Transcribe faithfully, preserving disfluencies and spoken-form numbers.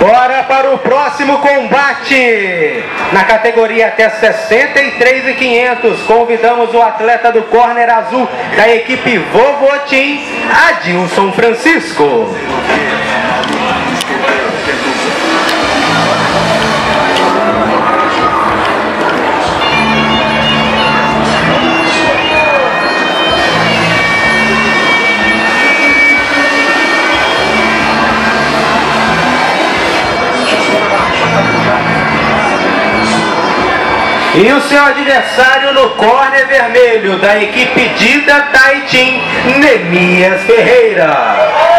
Bora para o próximo combate. Na categoria até sessenta e três mil e quinhentos, convidamos o atleta do corner azul da equipe Vovô Team, Adilson Francisco. E o seu adversário no córner vermelho da equipe Dida Thai Team, Neemias Ferreira.